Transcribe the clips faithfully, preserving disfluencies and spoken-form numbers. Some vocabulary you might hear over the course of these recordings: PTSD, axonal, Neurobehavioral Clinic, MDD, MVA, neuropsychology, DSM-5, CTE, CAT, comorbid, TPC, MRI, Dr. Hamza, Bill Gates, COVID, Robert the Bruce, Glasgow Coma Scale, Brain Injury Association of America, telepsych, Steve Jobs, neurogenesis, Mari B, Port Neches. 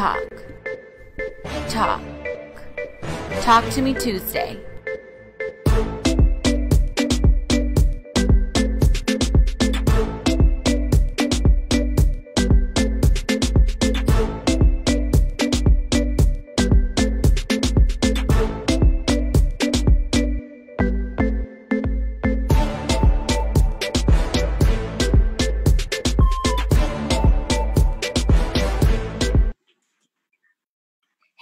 Talk. Talk. Talk to Me Tuesday.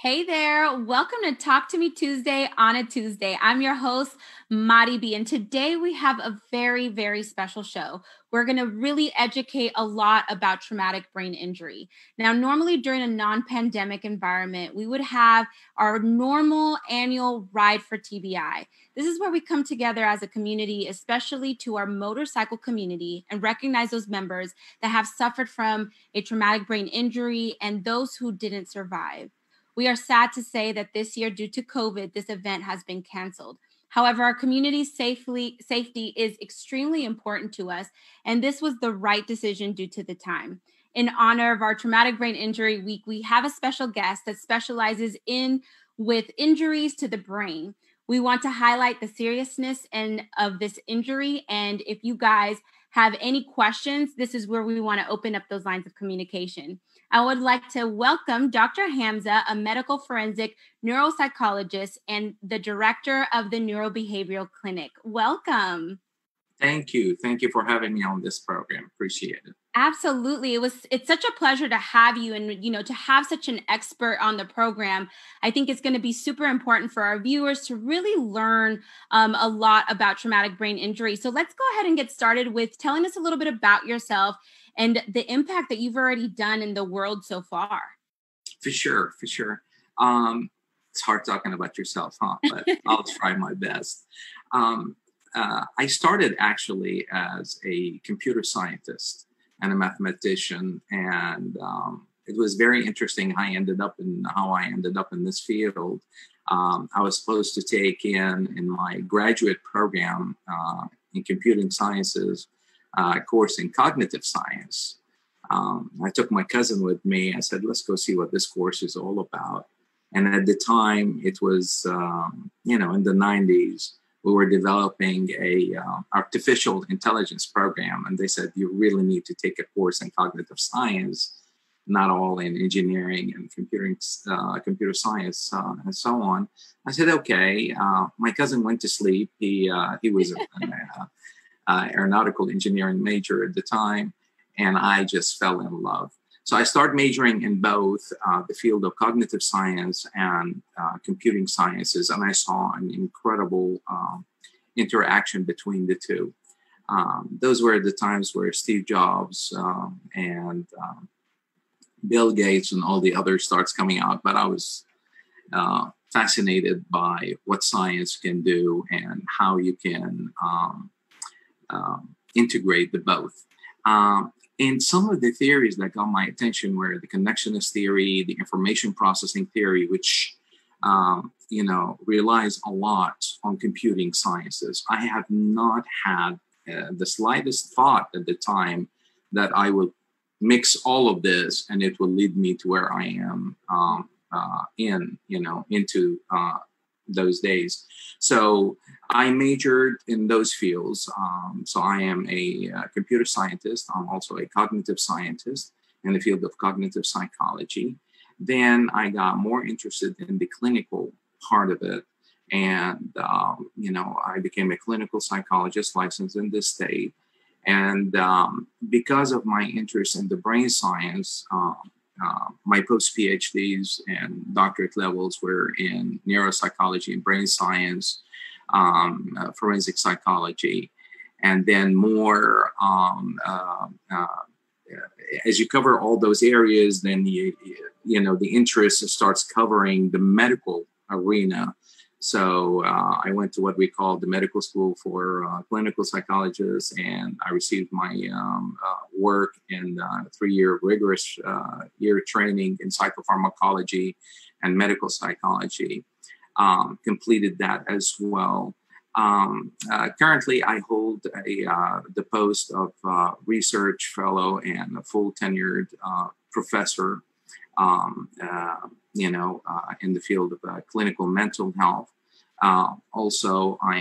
Hey there, welcome to Talk to Me Tuesday on a Tuesday. I'm your host, Mari B, and today we have a very, very special show. We're going to really educate a lot about traumatic brain injury. Now, normally during a non-pandemic environment, we would have our normal annual ride for T B I. This is where we come together as a community, especially to our motorcycle community, and recognize those members that have suffered from a traumatic brain injury and those who didn't survive. We are sad to say that this year, due to COVID, this event has been canceled. However, our community's safely, safety is extremely important to us, and this was the right decision due to the time. In honor of our Traumatic Brain Injury Week, we have a special guest that specializes in with injuries to the brain. We want to highlight the seriousness and of this injury, and if you guys have any questions, this is where we want to open up those lines of communication. I would like to welcome Doctor Hamza, a medical forensic neuropsychologist and the director of the Neurobehavioral Clinic. Welcome. Thank you. Thank you for having me on this program. Appreciate it. Absolutely. It was, it's such a pleasure to have you, and, you know, to have such an expert on the program. I think it's going to be super important for our viewers to really learn um, a lot about traumatic brain injury. So let's go ahead and get started with telling us a little bit about yourself and the impact that you've already done in the world so far. For sure, for sure. Um, it's hard talking about yourself, huh? But I'll try my best. Um, uh, I started actually as a computer scientist and a mathematician, and um, it was very interesting how I ended up in how I ended up in this field. Um, I was supposed to take in in my graduate program uh, in computing sciences Uh, course in cognitive science. Um, I took my cousin with me. I said, let's go see what this course is all about. And at the time, it was, um, you know, in the nineties, we were developing a uh, artificial intelligence program. And they said, you really need to take a course in cognitive science, not all in engineering and computing, uh, computer science uh, and so on. I said, okay. Uh, my cousin went to sleep. He, uh, he was a uh, Uh, aeronautical engineering major at the time, and I just fell in love. So I started majoring in both uh, the field of cognitive science and uh, computing sciences, and I saw an incredible um, interaction between the two. Um, those were the times where Steve Jobs um, and um, Bill Gates and all the others starts coming out, but I was uh, fascinated by what science can do and how you can um, Um, integrate the both. Um, and some of the theories that got my attention were the connectionist theory, the information processing theory, which, um, you know, relies a lot on computing sciences. I have not had uh, the slightest thought at the time that I will mix all of this and it will lead me to where I am um, uh, in, you know, into uh, those days. So I majored in those fields. Um, so I am a uh, computer scientist. I'm also a cognitive scientist in the field of cognitive psychology. Then I got more interested in the clinical part of it. And, um, you know, I became a clinical psychologist licensed in this state. And um, because of my interest in the brain science, uh, Uh, my post-PhDs and doctorate levels were in neuropsychology and brain science, um, uh, forensic psychology, and then more, um, uh, uh, as you cover all those areas, then, you, you know, the interest starts covering the medical arena. So uh, I went to what we call the medical school for uh, clinical psychologists, and I received my um, uh, work in uh, three-year rigorous uh, year training in psychopharmacology and medical psychology. Um, completed that as well. Um, uh, currently, I hold a, uh, the post of uh, research fellow and a full tenured uh, professor um, uh, you know, uh, in the field of uh, clinical mental health. Uh, also, I,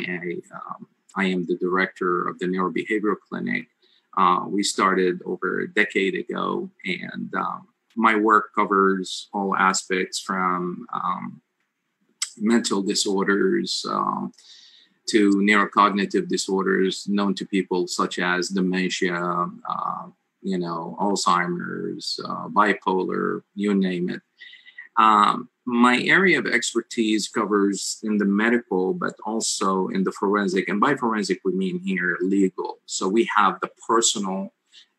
um, I am the director of the Neurobehavioral Clinic. Uh, we started over a decade ago, and um, my work covers all aspects from um, mental disorders um, to neurocognitive disorders known to people such as dementia, uh, you know, Alzheimer's, uh, bipolar, you name it. Um, my area of expertise covers in the medical, but also in the forensic. And by forensic, we mean here legal. So we have the personal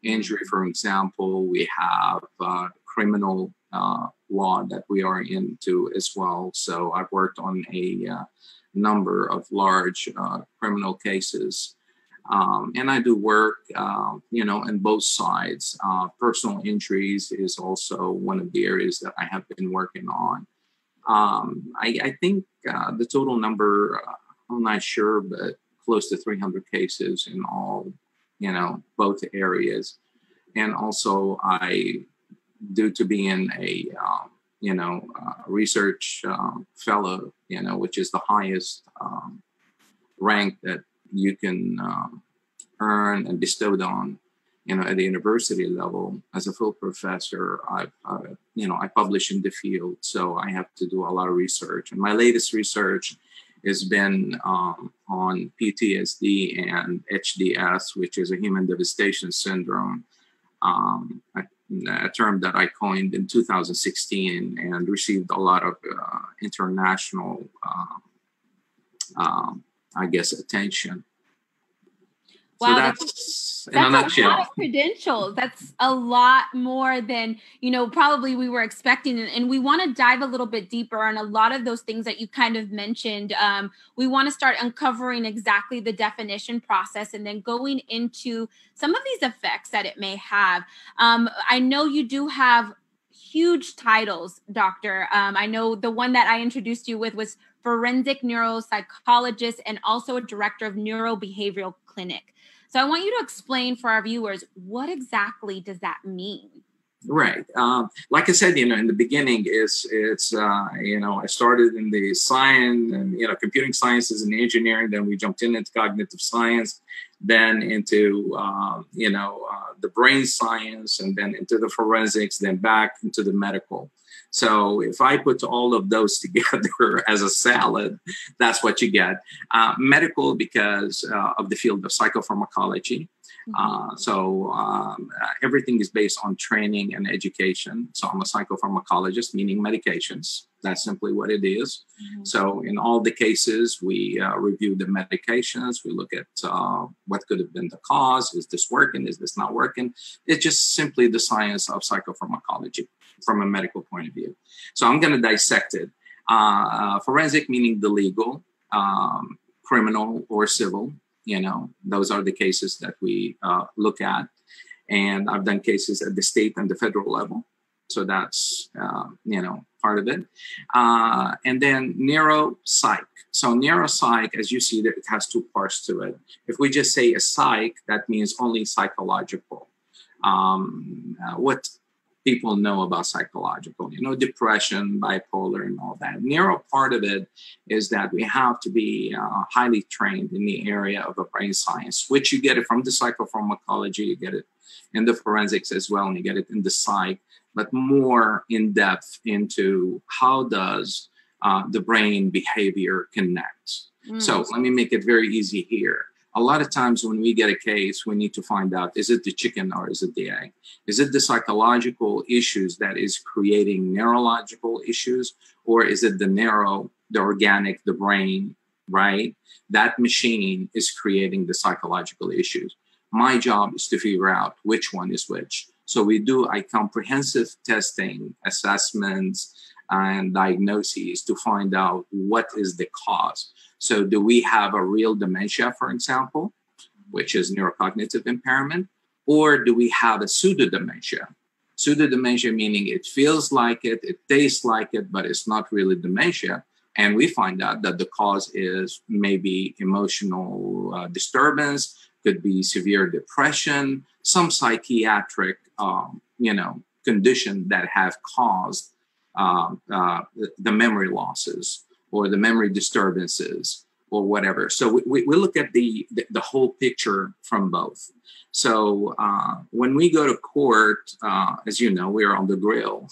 injury, for example. We have uh, criminal uh, law that we are into as well. So I've worked on a uh, number of large uh, criminal cases. Um, and I do work, uh, you know, on both sides. Uh, personal injuries is also one of the areas that I have been working on. Um, I, I think uh, the total number, uh, I'm not sure, but close to three hundred cases in all, you know, both areas. And also I, due to being a, um, you know, uh, research um, fellow, you know, which is the highest um, rank that you can um, earn and bestowed on, you know, at the university level. As a full professor, I've, uh, you know, I publish in the field, so I have to do a lot of research. And my latest research has been um, on P T S D and H D S, which is a human devastation syndrome, um, a, a term that I coined in two thousand sixteen and received a lot of uh, international uh, um, I guess, attention. Wow, so that's, that's in a nutshell. That's a lot of credentials. That's a lot more than, you know, probably we were expecting. And, and we want to dive a little bit deeper on a lot of those things that you kind of mentioned. Um, we want to start uncovering exactly the definition process and then going into some of these effects that it may have. Um, I know you do have huge titles, Doctor. Um, I know the one that I introduced you with was forensic neuropsychologist and also a director of neurobehavioral clinic. So I want you to explain for our viewers, what exactly does that mean? Right. Um, like I said, you know, in the beginning, it's, it's uh, you know, I started in the science and, you know, computing sciences and engineering. Then we jumped in into cognitive science, then into, uh, you know, uh, the brain science, and then into the forensics, then back into the medical. So if I put all of those together as a salad, that's what you get. Uh, medical, because uh, of the field of psychopharmacology. Uh, so um, everything is based on training and education. So I'm a psychopharmacologist, meaning medications. That's simply what it is. Mm-hmm. So in all the cases, we uh, review the medications. We look at uh, what could have been the cause. Is this working? Is this not working? It's just simply the science of psychopharmacology from a medical point of view. So I'm going to dissect it. Uh, uh, forensic, meaning the legal, um, criminal or civil. You know, those are the cases that we uh, look at. And I've done cases at the state and the federal level. So that's, uh, you know, part of it. Uh, and then neuropsych. So neuropsych, as you see, that it has two parts to it. If we just say a psych, that means only psychological. Um, uh, what people know about psychological, you know, depression, bipolar, and all that. Neuro part of it is that we have to be uh, highly trained in the area of the brain science, which you get it from the psychopharmacology, you get it in the forensics as well, and you get it in the psych, but more in depth into how does uh, the brain behavior connect. Mm. So let me make it very easy here. A lot of times when we get a case, we need to find out, is it the chicken or is it the egg? Is it the psychological issues that is creating neurological issues, or is it the neuro, the organic, the brain, right? That machine is creating the psychological issues. My job is to figure out which one is which. So we do a comprehensive testing, assessments, and diagnoses to find out what is the cause. So do we have a real dementia, for example, which is neurocognitive impairment, or do we have a pseudo-dementia? Pseudo-dementia meaning it feels like it, it tastes like it, but it's not really dementia. And we find out that the cause is maybe emotional uh, disturbance, could be severe depression, some psychiatric, um, you know, conditions that have caused um, uh, the memory losses or the memory disturbances or whatever. So we, we, we look at the, the, the whole picture from both. So uh, when we go to court, uh, as you know, we are on the grill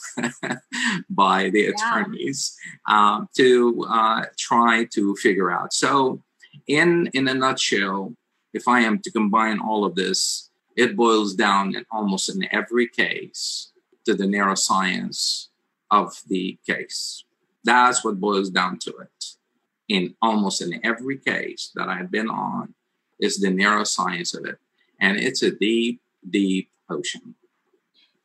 by the attorneys yeah. uh, to uh, try to figure out. So in, in a nutshell, if I am to combine all of this, it boils down in almost in every case to the neuroscience of the case. That's what boils down to it. In almost in every case that I've been on is the neuroscience of it. And it's a deep, deep ocean.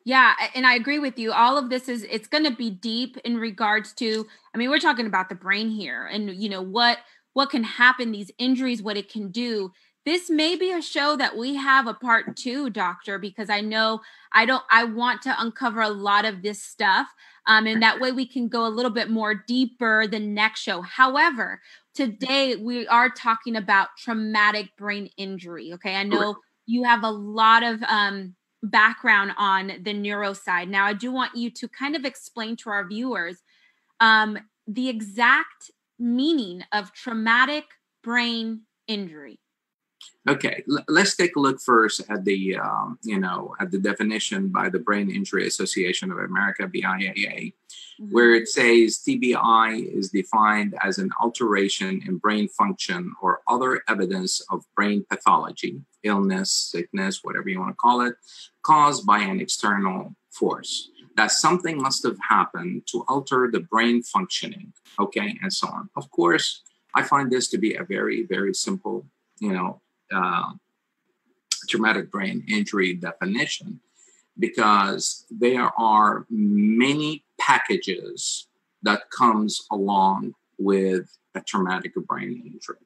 Yeah. And I agree with you. All of this is, it's going to be deep in regards to, I mean, we're talking about the brain here and, you know, what, what can happen, these injuries, what it can do. This may be a show that we have a part two, doctor, because I know I don't, I want to uncover a lot of this stuff. Um, and that way we can go a little bit more deeper the next show. However, today we are talking about traumatic brain injury. Okay. I know you have a lot of um, background on the neuro side. Now I do want you to kind of explain to our viewers um, the exact meaning of traumatic brain injury. Okay, L- let's take a look first at the, um, you know, at the definition by the Brain Injury Association of America, B I A A, mm-hmm. where it says T B I is defined as an alteration in brain function or other evidence of brain pathology, illness, sickness, whatever you want to call it, caused by an external force. That something must have happened to alter the brain functioning, okay, and so on. Of course, I find this to be a very, very simple, you know, Uh, traumatic brain injury definition, because there are many packages that comes along with a traumatic brain injury,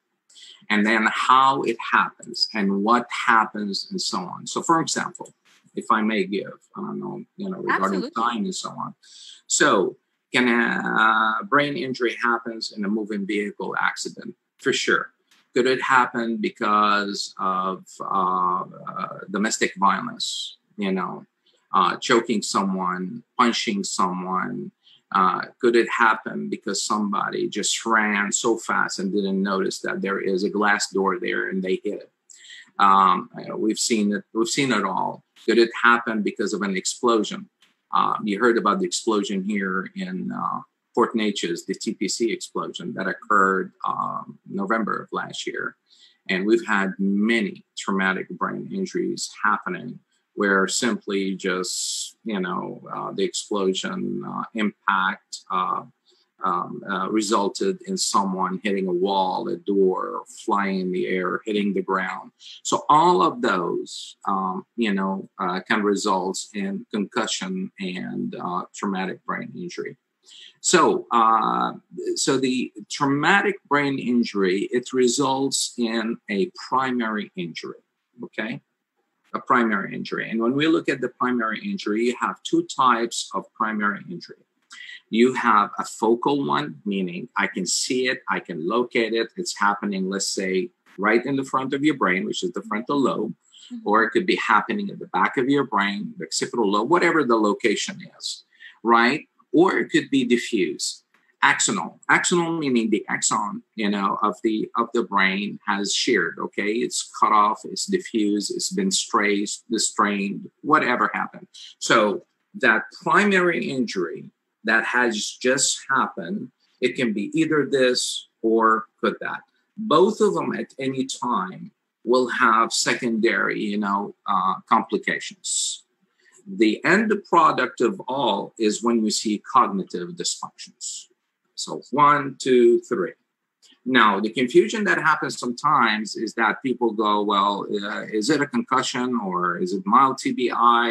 and then how it happens and what happens and so on. So for example, if I may give, I don't know, you know, regarding Absolutely. Time and so on. So can a uh, brain injury happens in a moving vehicle accident? For sure. Could it happen because of uh, uh, domestic violence, you know, uh, choking someone, punching someone? Uh, could it happen because somebody just ran so fast and didn't notice that there is a glass door there and they hit it? Um, we've seen it. We've seen it all. Could it happen because of an explosion? Um, you heard about the explosion here in uh Fort Nature's, the T P C explosion that occurred um, November of last year. And we've had many traumatic brain injuries happening where simply just, you know, uh, the explosion uh, impact uh, um, uh, resulted in someone hitting a wall, a door, flying in the air, hitting the ground. So all of those, um, you know, uh, can result in concussion and uh, traumatic brain injury. So, uh, so the traumatic brain injury, it results in a primary injury, okay? A primary injury. And when we look at the primary injury, you have two types of primary injury. You have a focal one, meaning I can see it, I can locate it. It's happening, let's say, right in the front of your brain, which is the frontal lobe, mm-hmm. or it could be happening at the back of your brain, the occipital lobe, whatever the location is, right? Or it could be diffuse, axonal. Axonal meaning the axon, you know, of the of the brain has sheared. Okay, it's cut off, it's diffused, it's been strayed, strained, whatever happened. So that primary injury that has just happened, it can be either this or could that. Both of them at any time will have secondary, you know, uh, complications. The end product of all is when you see cognitive dysfunctions. So one, two, three. Now, the confusion that happens sometimes is that people go, well, uh, is it a concussion or is it mild T B I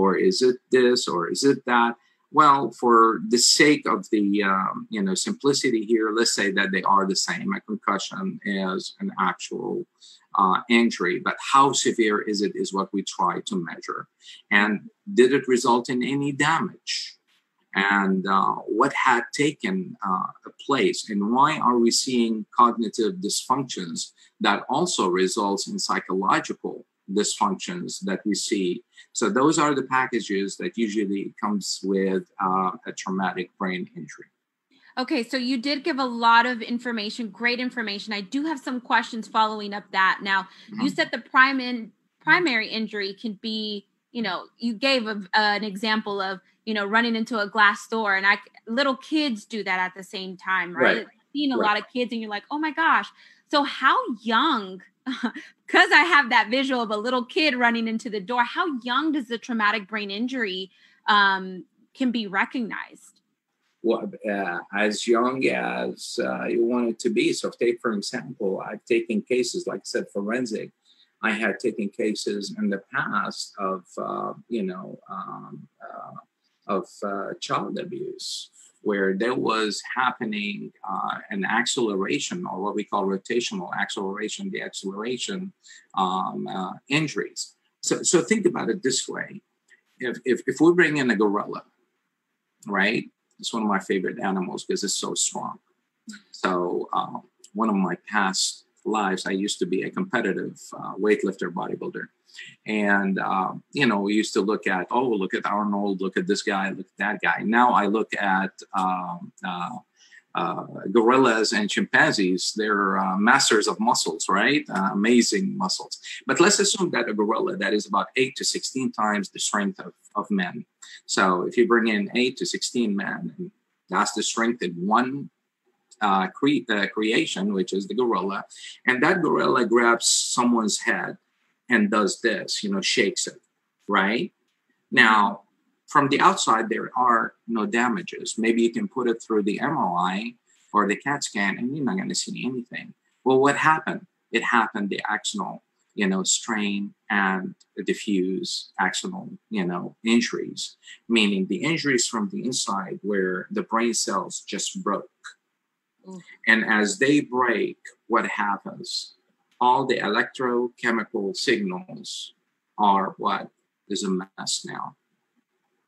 or is it this or is it that? Well, for the sake of the um, you know, simplicity here, let's say that they are the same. A concussion is an actual uh, injury, but how severe is it is what we try to measure. And did it result in any damage? And uh, what had taken uh, place? And why are we seeing cognitive dysfunctions that also results in psychological dysfunctions that we see. So those are the packages that usually comes with uh, a traumatic brain injury. Okay, so you did give a lot of information, great information. I do have some questions following up that. Now, mm-hmm. you said the prime in, primary injury can be, you know, you gave a, uh, an example of, you know, running into a glass door, and I, little kids do that at the same time, right? Right. I've seen a right. lot of kids and you're like, oh my gosh. So how young, because I have that visual of a little kid running into the door, how young does the traumatic brain injury um, can be recognized? Well, uh, as young as uh, you want it to be. So take, for example, I've taken cases, like I said, forensic. I had taken cases in the past of, uh, you know, um, uh, of uh, child abuse, where there was happening uh, an acceleration, or what we call rotational acceleration, the acceleration um, uh, injuries. So, so think about it this way. If, if, if we bring in a gorilla, right? It's one of my favorite animals because it's so strong. So um, one of my past lives, I used to be a competitive uh, weightlifter bodybuilder. And, uh, you know, we used to look at, oh, look at Arnold, look at this guy, look at that guy. Now I look at um, uh, uh, gorillas and chimpanzees. They're uh, masters of muscles, right? Uh, amazing muscles. But let's assume that a gorilla that is about eight to sixteen times the strength of, of men. So if you bring in eight to sixteen men, that's the strength in one uh, cre- uh, creation, which is the gorilla. And that gorilla grabs someone's head and does this, you know, shakes it, right? Now, from the outside, there are no damages. Maybe you can put it through the M R I or the CAT scan, and you're not going to see anything. Well, what happened? It happened, the axonal, you know, strain and diffuse axonal, you know, injuries, meaning the injuries from the inside where the brain cells just broke. Mm. And as they break, what happens? All the electrochemical signals are what is a mess now.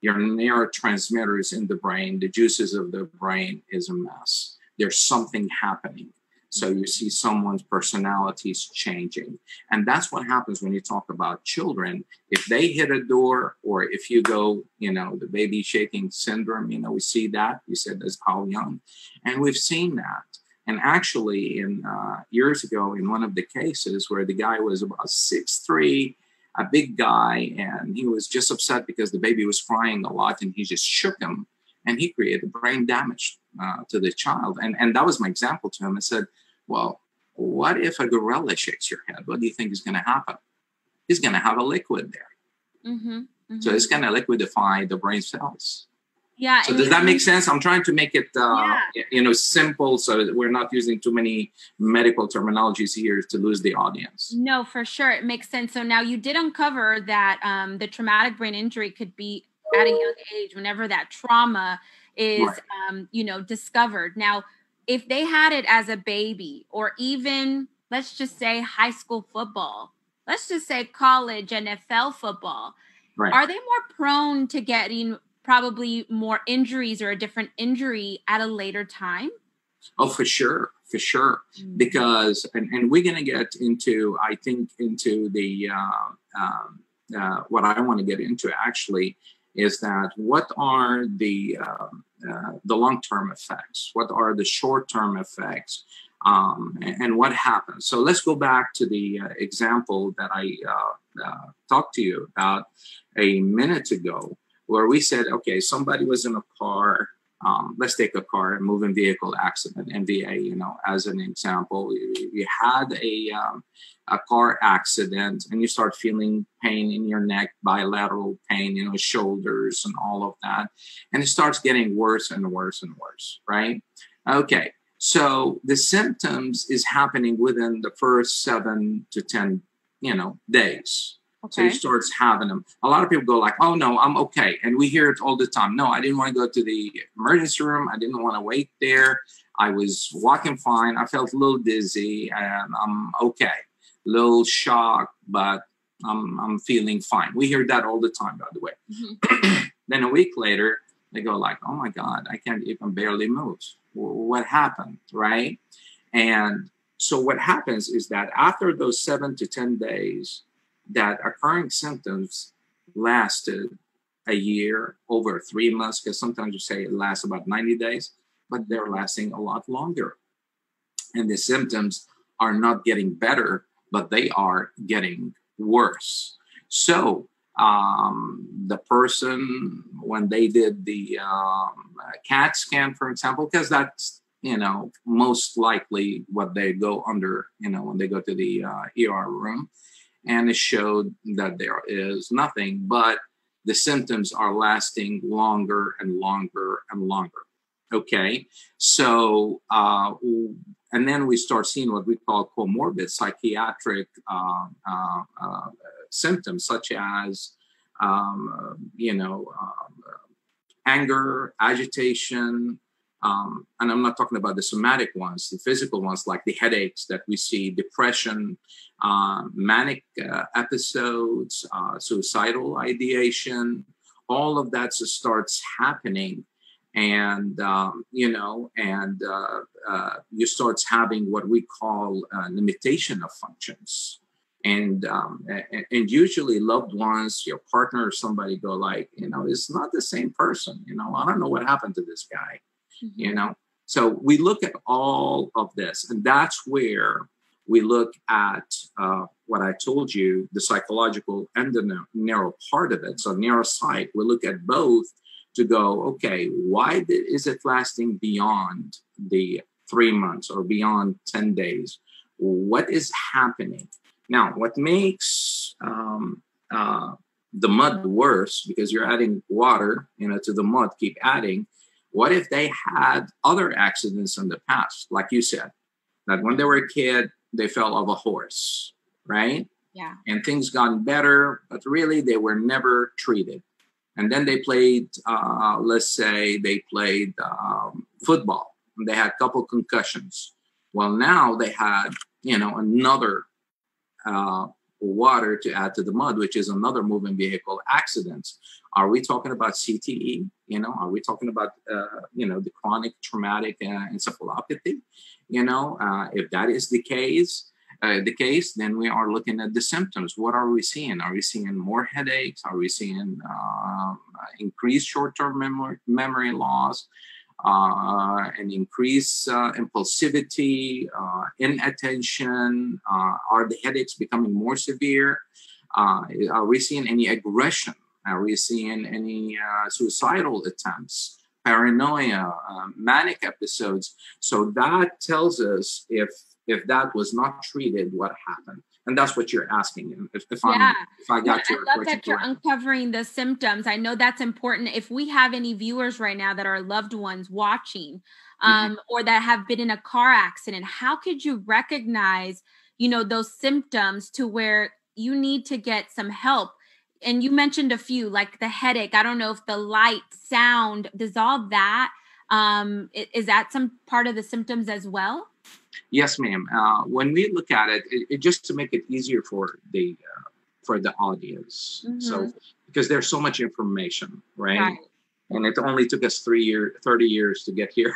Your neurotransmitters in the brain, the juices of the brain is a mess. There's something happening. So you see someone's personality is changing. And that's what happens when you talk about children. If they hit a door, or if you go, you know, the baby shaking syndrome, you know, we see that. You said that's how young. And we've seen that. And actually, in uh, years ago, in one of the cases where the guy was about six three, a big guy, and he was just upset because the baby was crying a lot, and he just shook him, and he created brain damage uh, to the child. And, and that was my example to him. I said, well, what if a gorilla shakes your head? What do you think is going to happen? He's going to have a liquid there. Mm-hmm, mm-hmm. So it's going to liquidify the brain cells. Yeah. So does that make sense? I'm trying to make it, uh, yeah. you know, simple, so that we're not using too many medical terminologies here to lose the audience. No, for sure. It makes sense. So now you did uncover that um, the traumatic brain injury could be at a young age whenever that trauma is, right. um, you know, discovered. Now, if they had it as a baby, or even let's just say high school football, let's just say college, N F L football, right. Are they more prone to getting probably more injuries or a different injury at a later time? Oh, for sure. For sure. Mm-hmm. Because, and, and we're going to get into, I think, into the, uh, um, uh, what I want to get into actually is that what are the, uh, uh, the long-term effects? What are the short-term effects? Um, and, and what happens? So let's go back to the uh, example that I uh, uh, talked to you about a minute ago, where we said, okay, somebody was in a car. Um, let's take a car, a moving vehicle accident, M V A, you know, as an example. You, you had a um, a car accident, and you start feeling pain in your neck, bilateral pain, you know, shoulders and all of that. And it starts getting worse and worse and worse, right? Okay, so the symptoms is happening within the first seven to ten, you know, days. Okay. So he starts having them. A lot of people go like, oh, no, I'm okay. And we hear it all the time. No, I didn't want to go to the emergency room. I didn't want to wait there. I was walking fine. I felt a little dizzy, and I'm okay. A little shocked, but I'm, I'm feeling fine. We hear that all the time, by the way. Mm-hmm. Then a week later, they go like, oh, my God, I can't even barely move. What happened, right? And so what happens is that after those seven to ten days, that our chronic symptoms lasted a year, over three months, because sometimes you say it lasts about ninety days, but they're lasting a lot longer. And the symptoms are not getting better, but they are getting worse. So um, the person, when they did the um, CAT scan, for example, because that's, you know, most likely what they go under, you know, when they go to the uh, E R room, and it showed that there is nothing, but the symptoms are lasting longer and longer and longer. Okay, so, uh, and then we start seeing what we call comorbid psychiatric uh, uh, uh, symptoms, such as, um, you know, um, anger, agitation, um, and I'm not talking about the somatic ones, the physical ones, like the headaches that we see, depression, uh, manic uh, episodes, uh, suicidal ideation, all of that starts happening. And, um, you know, and uh, uh, you start having what we call uh, limitation of functions. And, um, and and usually loved ones, your partner or somebody go like, you know, it's not the same person. You know, I don't know what happened to this guy, mm-hmm. you know. So we look at all of this. And that's where we look at uh, what I told you, the psychological and the ne- neuro part of it. So neuropsych, we look at both to go, okay, why did, is it lasting beyond the three months or beyond ten days? What is happening? Now, what makes um, uh, the mud worse, because you're adding water, you know, to the mud, keep adding, what if they had other accidents in the past? Like you said, that when they were a kid, they fell off a horse, right? Yeah. And things got better, but really they were never treated. And then they played, uh, let's say they played um, football, and they had a couple concussions. Well, now they had, you know, another uh, water to add to the mud, which is another moving vehicle accidents. Are we talking about C T E? You know, are we talking about, uh, you know, the chronic traumatic uh, encephalopathy? You know, uh, if that is the case, Uh, the case, then we are looking at the symptoms. What are we seeing? Are we seeing more headaches? Are we seeing uh, increased short-term memory, memory loss, uh, and increased uh, impulsivity, uh, inattention? Uh, are the headaches becoming more severe? Uh, are we seeing any aggression? Are we seeing any uh, suicidal attempts? Paranoia, uh, manic episodes? So that tells us if If that was not treated, what happened? And that's what you're asking. If, if, yeah. if I got your question, I love that you're uncovering the symptoms. I know that's important. If we have any viewers right now that are loved ones watching um, mm-hmm. or that have been in a car accident, how could you recognize, you know, those symptoms to where you need to get some help? And you mentioned a few, like the headache. I don't know if the light, sound, does all that, um, is that some part of the symptoms as well? Yes, ma'am. Uh, when we look at it, it, it, just to make it easier for the uh, for the audience, mm-hmm. so because there's so much information, right? right? And it only took us three year, thirty years to get here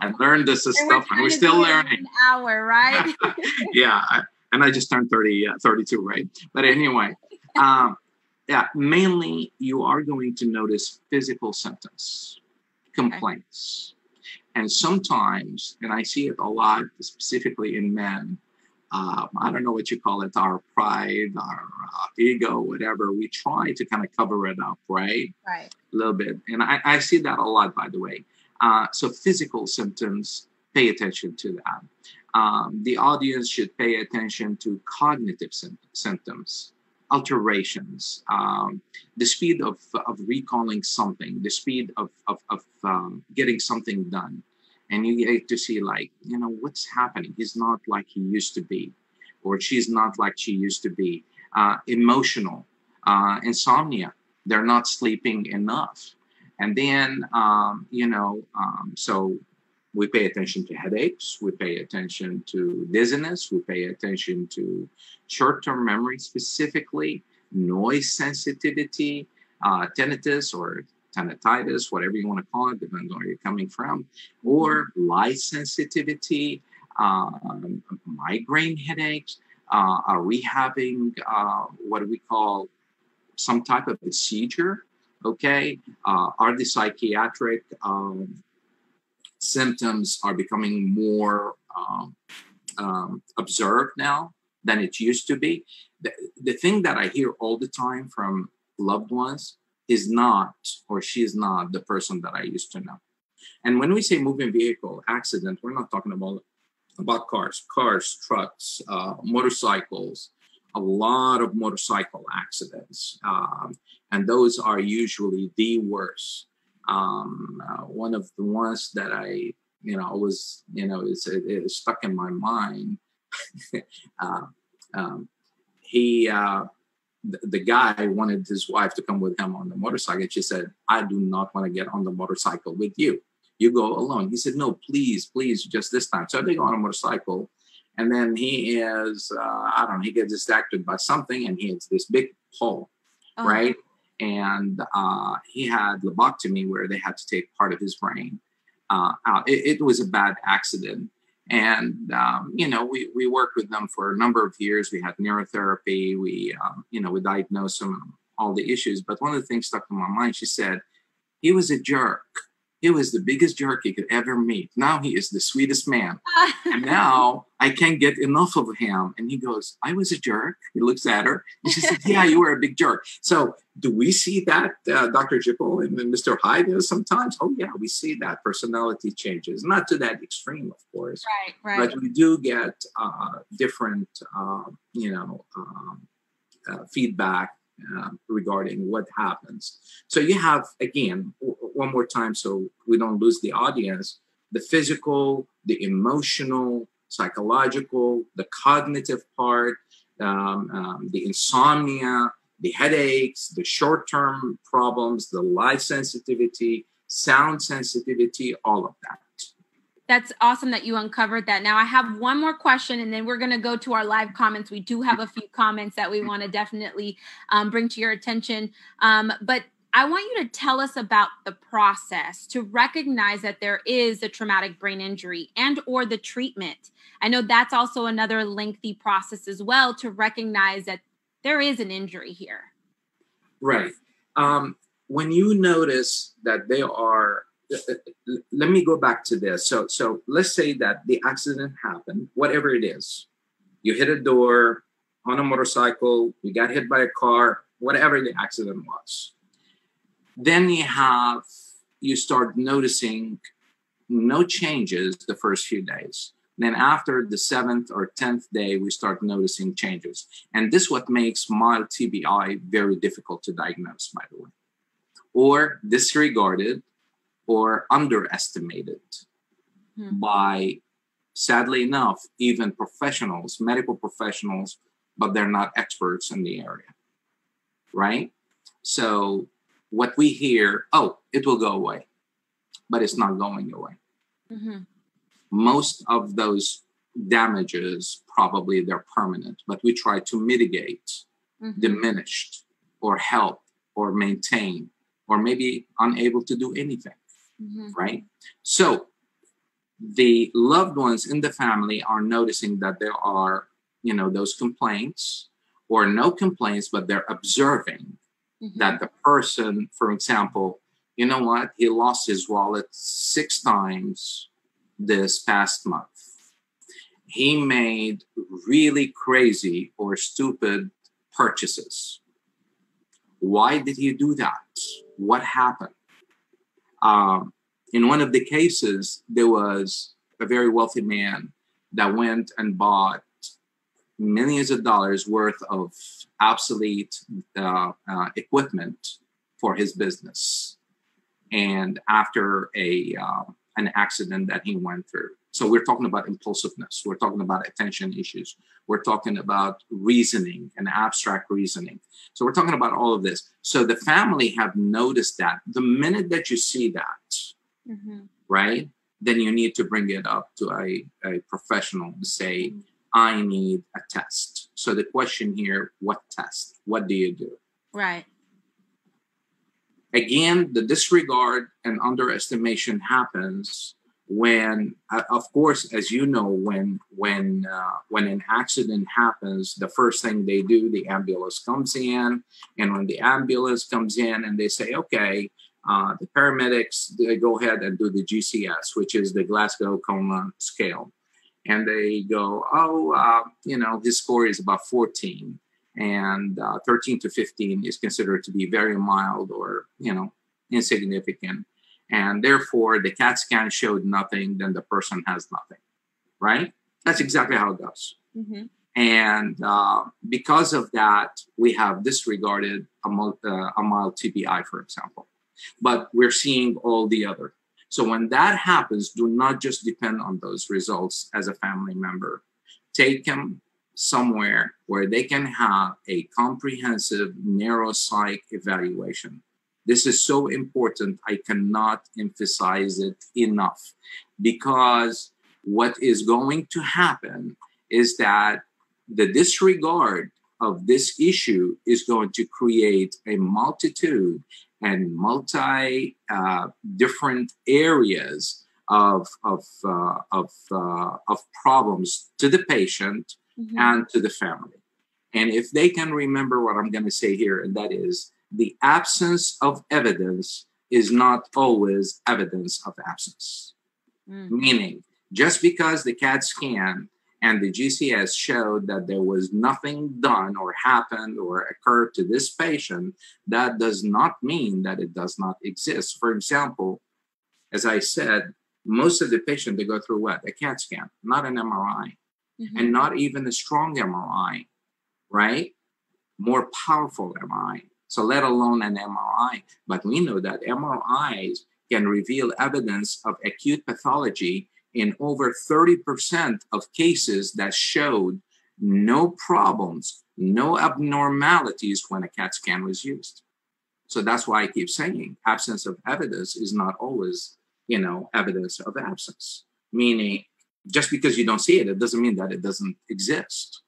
and learn this and stuff, and we're still learning. An hour, right? Yeah, I, and I just turned thirty, uh, thirty-two, right? But anyway, um, yeah. Mainly, you are going to notice physical symptoms, complaints. Okay. And sometimes, and I see it a lot, specifically in men, um, I don't know what you call it, our pride, our uh, ego, whatever, we try to kind of cover it up, right? Right. A little bit. And I, I see that a lot, by the way. Uh, so physical symptoms, pay attention to that. Um, the audience should pay attention to cognitive sim- symptoms. Alterations, um, the speed of, of recalling something, the speed of, of, of um, getting something done. And you get to see like, you know, what's happening? He's not like he used to be, or she's not like she used to be. Uh, emotional, uh, insomnia, they're not sleeping enough. And then, um, you know, um, so we pay attention to headaches, we pay attention to dizziness, we pay attention to short-term memory specifically, noise sensitivity, uh, tinnitus or tinnitus, whatever you want to call it, depends on where you're coming from, or light sensitivity, um, migraine headaches, uh, are rehabbing uh, what we call some type of a seizure, okay? Uh, are the psychiatric um, symptoms are becoming more um, um, observed now than it used to be? The, the thing that I hear all the time from loved ones is not, or she is not the person that I used to know. And when we say moving vehicle accident, we're not talking about, about cars, cars, trucks, uh, motorcycles, a lot of motorcycle accidents. Um, and those are usually the worst. Um, uh, one of the ones that I, you know, always, you know, it's, it, it's stuck in my mind. uh, um, he, uh, the guy wanted his wife to come with him on the motorcycle. She said, I do not want to get on the motorcycle with you. You go alone. He said, no, please, please, just this time. So they go on a motorcycle. And then he is, uh, I don't know, he gets distracted by something and he hits this big pole, oh. right? And uh, he had lobotomy where they had to take part of his brain uh, out. It, it was a bad accident. And, um, you know, we, we worked with them for a number of years. We had neurotherapy. We, um, you know, we diagnosed them and all the issues. But one of the things stuck in my mind, she said, he was a jerk. He was the biggest jerk you could ever meet. Now he is the sweetest man. And now I can't get enough of him. And he goes, I was a jerk. He looks at her. And she said, yeah, you were a big jerk. So do we see that, uh, Doctor Jekyll and Mister Hyde sometimes? Oh, yeah, we see that personality changes. Not to that extreme, of course. Right, right. But we do get uh, different, uh, you know, um, uh, feedback Uh, regarding what happens. So you have, again, w- one more time so we don't lose the audience, the physical, the emotional, psychological, the cognitive part, um, um, the insomnia, the headaches, the short-term problems, the light sensitivity, sound sensitivity, all of that. That's awesome that you uncovered that. Now I have one more question and then we're going to go to our live comments. We do have a few comments that we want to definitely um, bring to your attention. Um, but I want you to tell us about the process to recognize that there is a traumatic brain injury and or the treatment. I know that's also another lengthy process as well to recognize that there is an injury here. Right. Um, when you notice that they are Let me go back to this. So, so let's say that the accident happened, whatever it is, you hit a door on a motorcycle, you got hit by a car, whatever the accident was. Then you have, you start noticing no changes the first few days. Then after the seventh or tenth day, we start noticing changes. And this is what makes mild T B I very difficult to diagnose, by the way, or disregarded, or underestimated hmm. by, sadly enough, even professionals, medical professionals, but they're not experts in the area, right? So what we hear, oh, it will go away, but it's not going away. Mm-hmm. Most of those damages, probably they're permanent, but we try to mitigate, mm-hmm. diminished, or help, or maintain, or maybe unable to do anything. Mm-hmm. Right? So the loved ones in the family are noticing that there are, you know, those complaints or no complaints, but they're observing mm-hmm. that the person, for example, you know what? He lost his wallet six times this past month. He made really crazy or stupid purchases. Why did he do that? What happened? Um, in one of the cases, there was a very wealthy man that went and bought millions of dollars worth of obsolete uh, uh, equipment for his business. And after a uh, an accident that he went through. So we're talking about impulsiveness. We're talking about attention issues. We're talking about reasoning and abstract reasoning. So we're talking about all of this. So the family have noticed that. The minute that you see that, mm-hmm. right, then you need to bring it up to a, a professional and say, mm-hmm. I need a test. So the question here, what test? What do you do? Right. Again, the disregard and underestimation happens when, uh, of course, as you know, when when uh, when an accident happens, the first thing they do, the ambulance comes in, and when the ambulance comes in, and they say, okay, uh, the paramedics, they go ahead and do the G C S, which is the Glasgow Coma Scale, and they go, oh, uh, you know, this score is about fourteen, and uh, thirteen to fifteen is considered to be very mild or, you know, insignificant. And therefore, the CAT scan showed nothing, then the person has nothing, right? That's exactly how it goes. Mm-hmm. And uh, because of that, we have disregarded a mild, uh, a mild T B I, for example. But we're seeing all the other. So when that happens, do not just depend on those results as a family member. Take them somewhere where they can have a comprehensive neuropsych evaluation. This is so important. I cannot emphasize it enough, because what is going to happen is that the disregard of this issue is going to create a multitude and multi uh, different areas of of uh, of uh, of problems to the patient mm-hmm. and to the family. And if they can remember what I'm going to say here, and that is, the absence of evidence is not always evidence of absence. Mm. Meaning, just because the CAT scan and the G C S showed that there was nothing done or happened or occurred to this patient, that does not mean that it does not exist. For example, as I said, most of the patients, they go through what? A CAT scan, not an M R I, mm-hmm. and not even a strong M R I, right? More powerful M R I. So let alone an M R I. But we know that M R Is can reveal evidence of acute pathology in over thirty percent of cases that showed no problems, no abnormalities when a CAT scan was used. So that's why I keep saying absence of evidence is not always, you know, evidence of absence. Meaning, just because you don't see it, it doesn't mean that it doesn't exist.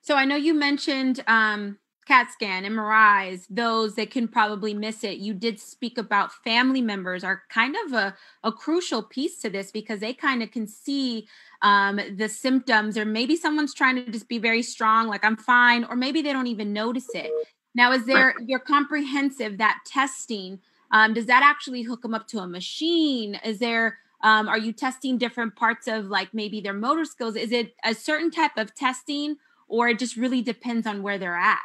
So I know you mentioned... Um... CAT scan, M R Is, those that can probably miss it. You did speak about family members are kind of a, a crucial piece to this, because they kind of can see um, the symptoms, or maybe someone's trying to just be very strong, like I'm fine, or maybe they don't even notice it. Now, is there your comprehensive, that testing, um, does that actually hook them up to a machine? Is there, um, are you testing different parts of like maybe their motor skills? Is it a certain type of testing, or it just really depends on where they're at?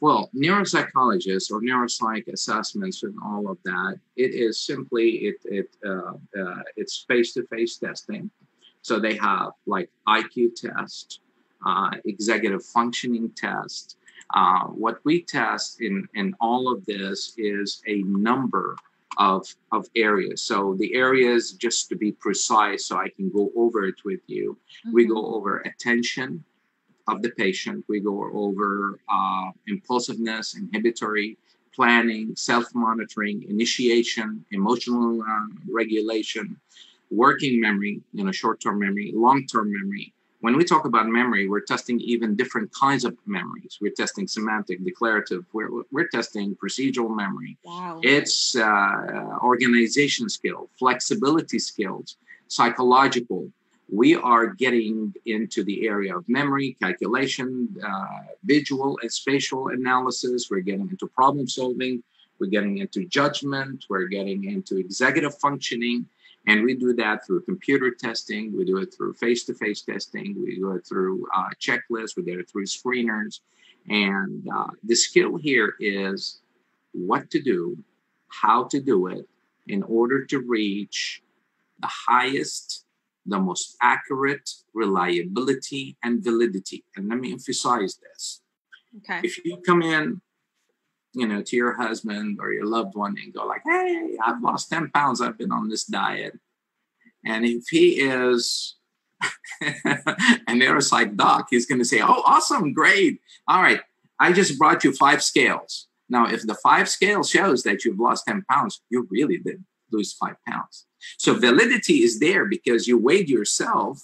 Well, neuropsychologists or neuropsych assessments and all of that, it is simply, it, it uh, uh, it's face-to-face testing. So they have like I Q test, uh, executive functioning test. Uh, what we test in, in all of this is a number of, of areas. So the areas, just to be precise, so I can go over it with you, mm-hmm. we go over attention of the patient, we go over uh, impulsiveness, inhibitory, planning, self-monitoring, initiation, emotional uh, regulation, working memory, you know, short-term memory, long-term memory. When we talk about memory, we're testing even different kinds of memories. We're testing semantic, declarative, we're, we're testing procedural memory. Wow. It's uh, organization skill, flexibility skills, psychological. We are getting into the area of memory, calculation, uh, visual and spatial analysis. We're getting into problem solving. We're getting into judgment. We're getting into executive functioning. And we do that through computer testing. We do it through face-to-face testing. We do it through uh, checklists. We do it through screeners. And uh, the skill here is what to do, how to do it in order to reach the highest, the most accurate reliability and validity. And let me emphasize this. Okay. If you come in, you know, to your husband or your loved one and go like, hey, I've lost ten pounds. I've been on this diet. And if he is a neuropsych doc, he's going to say, oh, awesome. Great. All right. I just brought you five scales. Now, if the five scale shows that you've lost ten pounds, you really did lose five pounds. So validity is there because you weighed yourself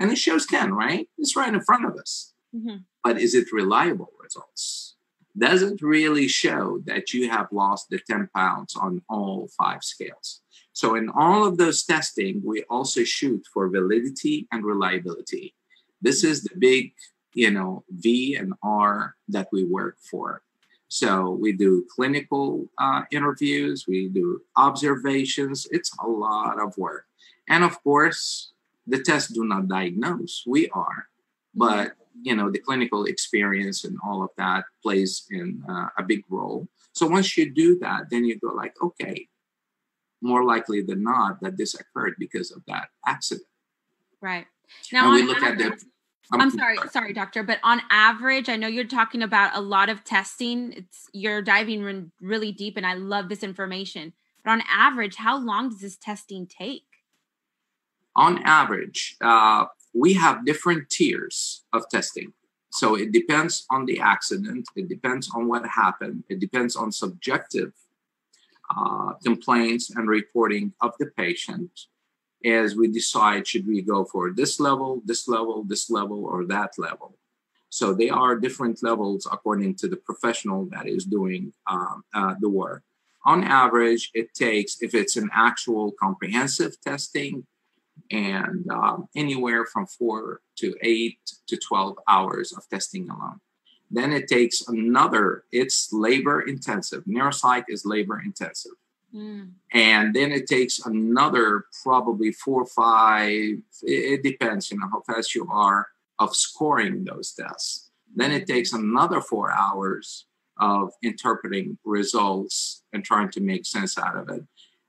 and it shows ten, right? It's right in front of us. Mm-hmm. But is it reliable results? Doesn't really show that you have lost the ten pounds on all five scales. So in all of those testing, we also shoot for validity and reliability. This is the big, you know, V and R that we work for. So we do clinical uh, interviews, we do observations. It's a lot of work. And of course, the tests do not diagnose. We are. But, you know, the clinical experience and all of that plays in uh, a big role. So once you do that, then you go like, okay, more likely than not that this occurred because of that accident. Right. Now and we look average, at the... I'm, I'm sorry, sorry, doctor, but on average, I know you're talking about a lot of testing. It's, you're diving re- really deep, and I love this information. But on average, how long does this testing take? On average, uh, we have different tiers of testing. So it depends on the accident. It depends on what happened. It depends on subjective uh, complaints and reporting of the patient as we decide, should we go for this level, this level, this level, or that level. So they are different levels according to the professional that is doing um, uh, the work. On average, it takes, if it's an actual comprehensive testing, and um, anywhere from four to eight to twelve hours of testing alone. Then it takes another, it's labor intensive. Neuropsych is labor intensive. Mm. And then it takes another probably four or five, it, it depends, you know, how fast you are of scoring those tests. Then it takes another four hours of interpreting results and trying to make sense out of it.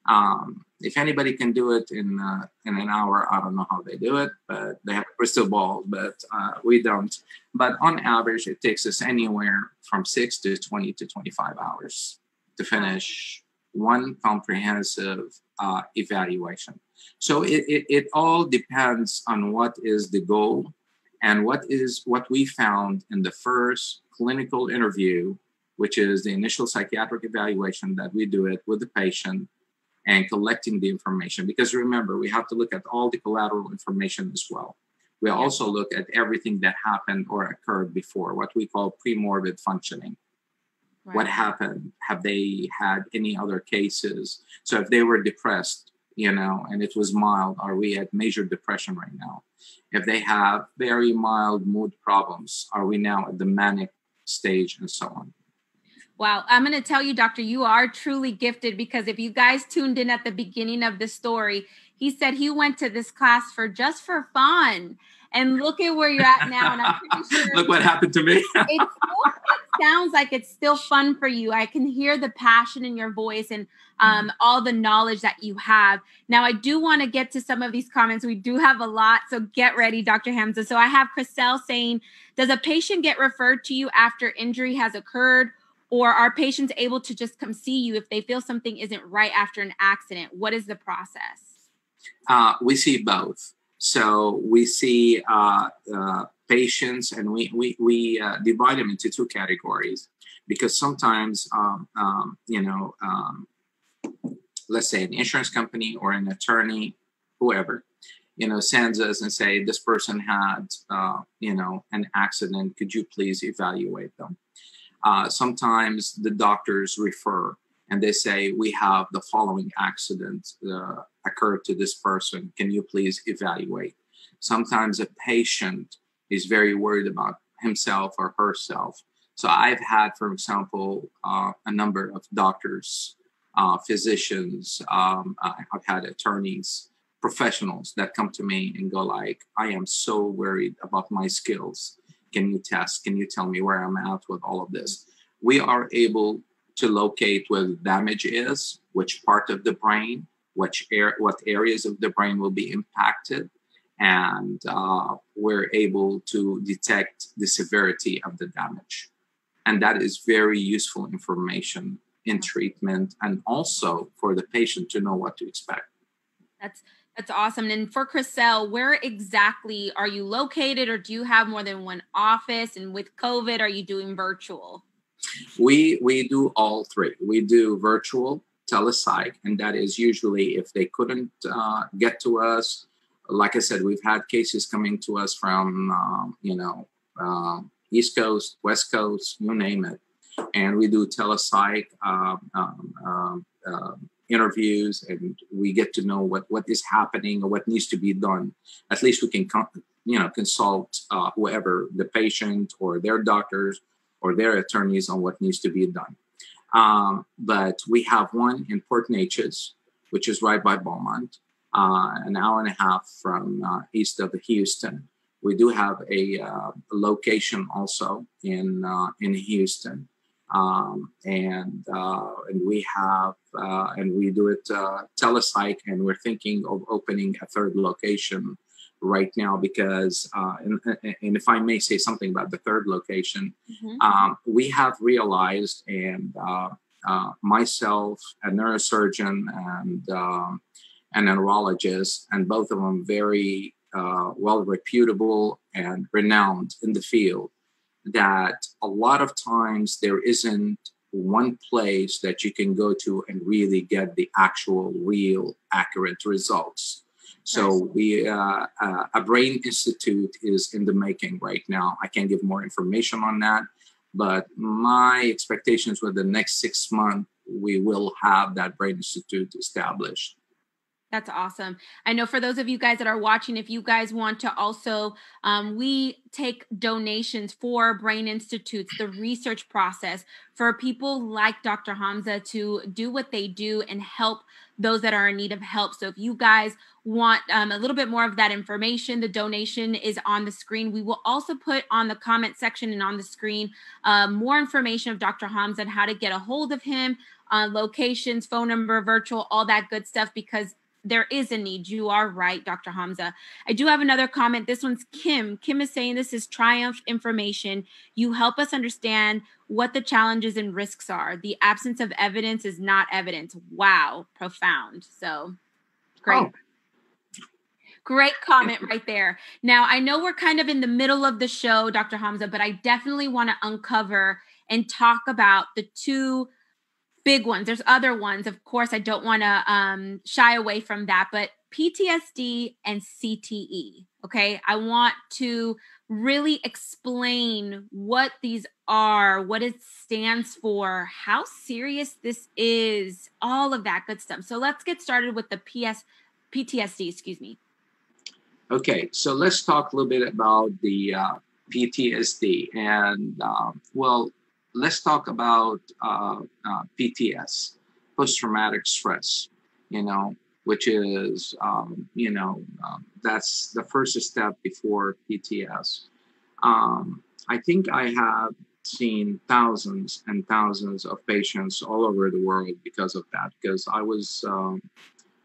Um, if anybody can do it in uh, in an hour, I don't know how they do it, but they have a crystal ball, but uh, we don't. But on average, it takes us anywhere from six to twenty to twenty-five hours to finish one comprehensive uh, evaluation. So it, it, it all depends on what is the goal and what is what we found in the first clinical interview, which is the initial psychiatric evaluation that we do it with the patient and collecting the information. Because remember, we have to look at all the collateral information as well. We also look at everything that happened or occurred before, what we call pre-morbid functioning. Right. What happened? Have they had any other cases? So if they were depressed, you know, and it was mild, are we at major depression right now? If they have very mild mood problems, are we now at the manic stage and so on? Wow. I'm going to tell you, doctor, you are truly gifted, because if you guys tuned in at the beginning of the story, he said he went to this class for just for fun. And look at where you're at now. And I'm pretty sure look what happened to me. it, still, it sounds like it's still fun for you. I can hear the passion in your voice and um, all the knowledge that you have. Now, I do want to get to some of these comments. We do have a lot. So get ready, Doctor Hamza. So I have Chriselle saying, does a patient get referred to you after injury has occurred? Or are patients able to just come see you if they feel something isn't right after an accident? What is the process? Uh, we see both. So we see uh, uh, patients, and we, we, we uh, divide them into two categories, because sometimes, um, um, you know, um, let's say an insurance company or an attorney, whoever, you know, sends us and say, this person had, uh, you know, an accident. Could you please evaluate them? Uh, sometimes the doctors refer and they say, we have the following accident uh, occurred to this person. Can you please evaluate? Sometimes a patient is very worried about himself or herself. So I've had, for example, uh, a number of doctors, uh, physicians, um, I've had attorneys, professionals that come to me and go like, I am so worried about my skills. Can you test? Can you tell me where I'm at with all of this? We are able to locate where the damage is, which part of the brain, which air, what areas of the brain will be impacted, and uh, we're able to detect the severity of the damage. And that is very useful information in treatment, and also for the patient to know what to expect. That's That's awesome. And for Chriselle, where exactly are you located, or do you have more than one office? And with COVID, are you doing virtual? We we do all three. We do virtual, telepsych, and that is usually if they couldn't uh, get to us. Like I said, we've had cases coming to us from, um, you know, uh, East Coast, West Coast, you name it. And we do telepsych, um, um, um, uh, interviews, and we get to know what, what is happening or what needs to be done. At least we can you know, consult uh, whoever, the patient or their doctors or their attorneys on what needs to be done. Um, but we have one in Port Neches, which is right by Beaumont, uh, an hour and a half from uh, east of Houston. We do have a uh, location also in uh, in Houston, um, and uh, and we have uh, and we do it uh, telepsych, and we're thinking of opening a third location right now because uh, and, and if I may say something about the third location, mm-hmm. um, we have realized, and uh, uh, myself, a neurosurgeon, and uh, a neurologist, and both of them very. Uh, well reputable and renowned in the field, that a lot of times there isn't one place that you can go to and really get the actual real accurate results. So we uh, uh, a brain institute is in the making right now. I can't give more information on that, but my expectations were the next six months we will have that brain institute established. That's awesome. I know for those of you guys that are watching, if you guys want to also, um, we take donations for Brain Institutes, the research process, for people like Doctor Hamza to do what they do and help those that are in need of help. So if you guys want um, a little bit more of that information, the donation is on the screen. We will also put on the comment section and on the screen uh, more information of Doctor Hamza and how to get a hold of him, uh, locations, phone number, virtual, all that good stuff, because there is a need. You are right, Doctor Hamza. I do have another comment. This one's Kim. Kim is saying this is triumph information. You help us understand what the challenges and risks are. The absence of evidence is not evidence. Wow. Profound. So great. Oh. Great comment right there. Now, I know we're kind of in the middle of the show, Doctor Hamza, but I definitely want to uncover and talk about the two big ones. There's other ones. Of course, I don't want to um, shy away from that, but P T S D and C T E. Okay. I want to really explain what these are, what it stands for, how serious this is, all of that good stuff. So let's get started with the P S P T S D, excuse me. Okay. So let's talk a little bit about the uh, P T S D and uh, well, let's talk about uh, uh, P T S, post-traumatic stress, you know, which is, um, you know, um, that's the first step before P T S. Um, I think I have seen thousands and thousands of patients all over the world because of that, because I was, um,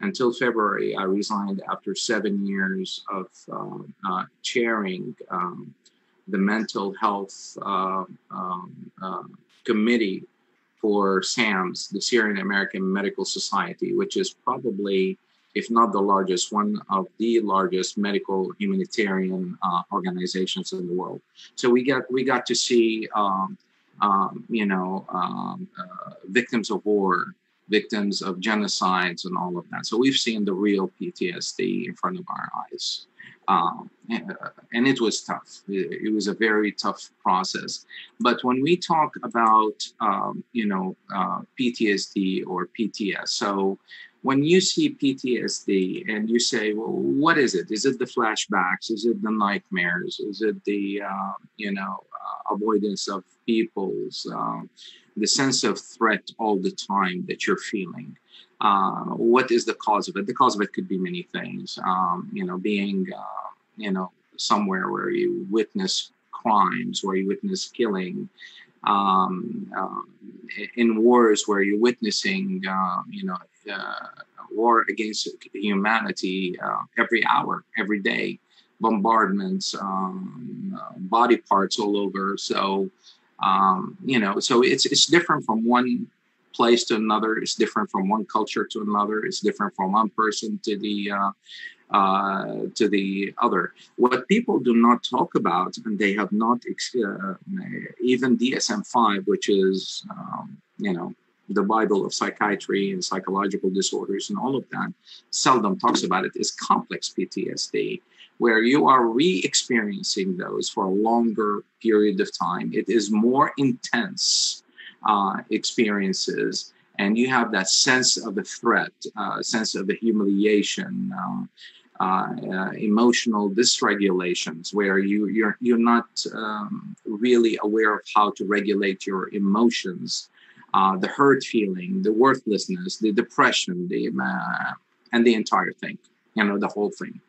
until February, I resigned after seven years of um, uh, chairing um the mental health uh, um, uh, committee for SAMS, the Syrian American Medical Society, which is probably, if not the largest, one of the largest medical humanitarian uh, organizations in the world. So we got we got to see, um, um, you know, um, uh, victims of war, victims of genocides, and all of that. So we've seen the real P T S D in front of our eyes. Um, and, uh, and it was tough. It, it was a very tough process. But when we talk about, um, you know, uh, P T S D or P T S, so when you see P T S D and you say, well, what is it? Is it the flashbacks? Is it the nightmares? Is it the, uh, you know, uh, avoidance of people's, uh, the sense of threat all the time that you're feeling? Uh, what is the cause of it? The cause of it could be many things, um, you know, being, uh, you know, somewhere where you witness crimes, where you witness killing, um, uh, in wars where you're witnessing, uh, you know, uh, war against humanity uh, every hour, every day, bombardments, um, uh, body parts all over. So, um, you know, so it's, it's different from one place to another. It's different from one culture to another. It's different from one person to the uh, uh, to the other. What people do not talk about, and they have not uh, even D S M five, which is um, you know the Bible of psychiatry and psychological disorders and all of that, seldom talks about it. Is complex P T S D, where you are re-experiencing those for a longer period of time. It is more intense. Uh, experiences, and you have that sense of the threat, uh, sense of the humiliation, um, uh, uh, emotional dysregulations, where you, you're, you're not um, really aware of how to regulate your emotions, uh, the hurt feeling, the worthlessness, the depression, the, uh, and the entire thing, you know, the whole thing.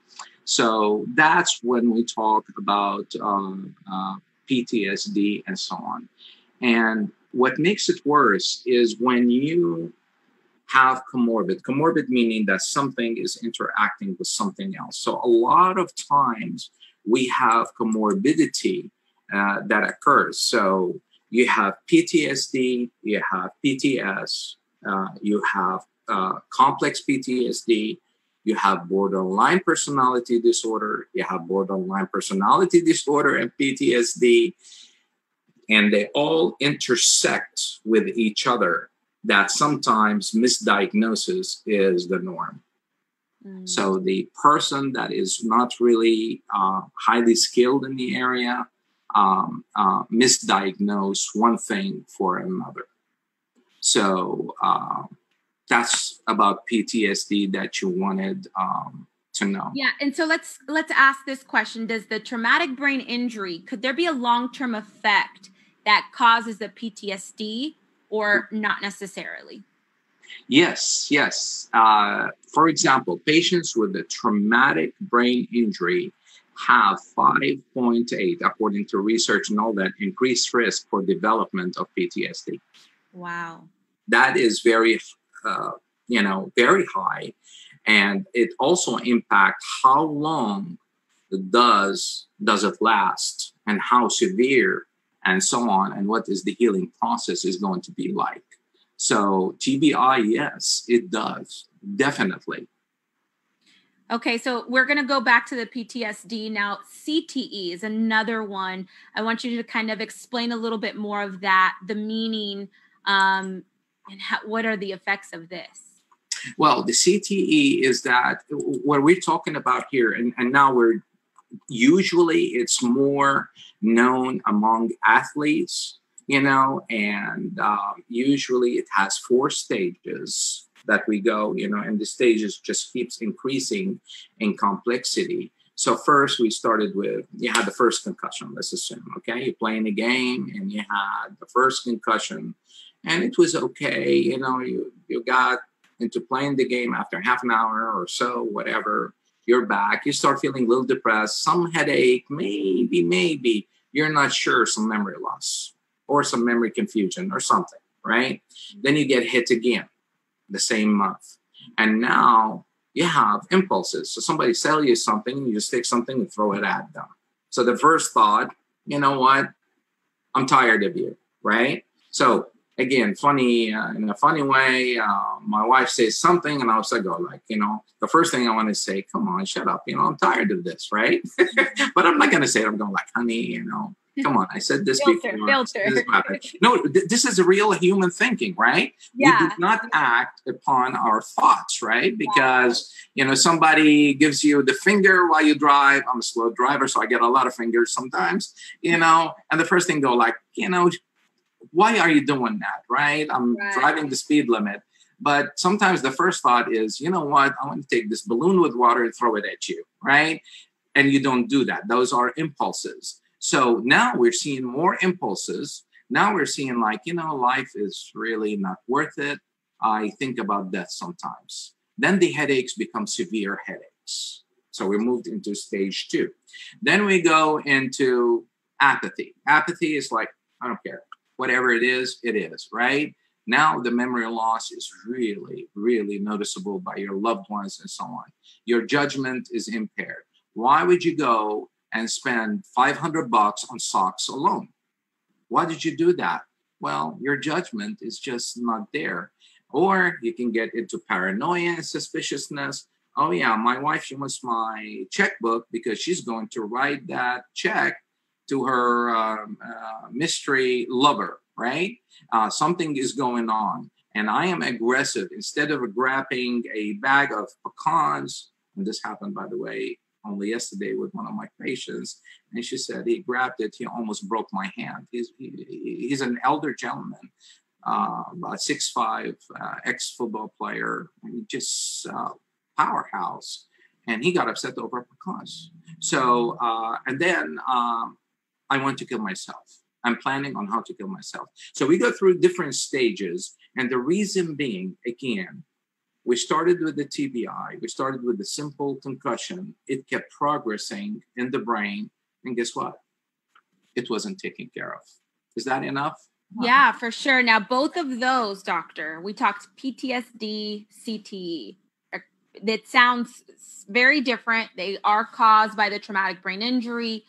So that's when we talk about um, uh, P T S D and so on. And what makes it worse is when you have comorbid, comorbid meaning that something is interacting with something else. So a lot of times we have comorbidity uh, that occurs. So you have P T S D, you have P T S, uh, you have uh, complex P T S D, you have borderline personality disorder, you have borderline personality disorder and P T S D. And they all intersect with each other, that sometimes misdiagnosis is the norm. Mm. So the person that is not really uh, highly skilled in the area um, uh, misdiagnose one thing for another. So uh, that's about P T S D that you wanted um, to know. Yeah, and so let's let's ask this question. Does the traumatic brain injury, could there be a long-term effect that causes the P T S D, or not necessarily? Yes, yes. Uh, for example, patients with a traumatic brain injury have five point eight, according to research and all that, increased risk for development of P T S D. Wow. That is very, uh, you know, very high. And it also impacts how long does, does it last and how severe and so on, and what is the healing process is going to be like. So T B I, yes, it does, definitely. Okay, so we're going to go back to the P T S D. Now, C T E is another one. I want you to kind of explain a little bit more of that, the meaning, um, and how, what are the effects of this? Well, the C T E is that what we're talking about here, and, and now we're usually it's more known among athletes, you know, and um, usually it has four stages that we go, you know, and the stages just keeps increasing in complexity. So first we started with, you had the first concussion, let's assume, okay, you're playing a game and you had the first concussion and it was okay, you know, you, you got into playing the game after half an hour or so, whatever, you're back, you start feeling a little depressed, some headache, maybe, maybe, you're not sure, some memory loss or some memory confusion or something, right? Then you get hit again the same month. And now you have impulses. So somebody sell you something, you just take something and throw it at them. So the first thought, you know what? I'm tired of you, right? So again, funny, uh, in a funny way, uh, my wife says something and I was like, oh, like, you know, the first thing I want to say, come on, shut up. You know, I'm tired of this, right? But I'm not going to say it. I'm going like, honey, you know, come on. I said this filter, before. Filter. This is no, th- this is a real human thinking, right? Yeah. We do not act upon our thoughts, right? Because, yeah. you know, somebody gives you the finger while you drive. I'm a slow driver, so I get a lot of fingers sometimes, you know, and the first thing go like, you know, why are you doing that, right? I'm right. driving the speed limit. But sometimes the first thought is, you know what? I want to take this balloon with water and throw it at you, right? And you don't do that. Those are impulses. So now we're seeing more impulses. Now we're seeing like, you know, life is really not worth it. I think about death sometimes. Then the headaches become severe headaches. So we moved into stage two. Then we go into apathy. Apathy is like, I don't care. Whatever it is, it is, right? Now the memory loss is really, really noticeable by your loved ones and so on. Your judgment is impaired. Why would you go and spend five hundred bucks on socks alone? Why did you do that? Well, your judgment is just not there. Or you can get into paranoia and suspiciousness. Oh yeah, my wife, she wants my checkbook because she's going to write that check to her um, uh, mystery lover, right? Uh, something is going on. And I am aggressive. Instead of grabbing a bag of pecans, and this happened, by the way, only yesterday with one of my patients, and she said he grabbed it, he almost broke my hand. He's, he, he's an elder gentleman. um, a six five uh, ex-football player, and just uh, powerhouse. And he got upset over because. So, uh, and then um, I want to kill myself. I'm planning on how to kill myself. So we go through different stages. And the reason being, again, we started with the T B I. We started with the simple concussion. It kept progressing in the brain. And guess what? It wasn't taken care of. Is that enough? Yeah, for sure. Now, both of those, doctor, we talked P T S D, C T E. That sounds very different. They are caused by the traumatic brain injury.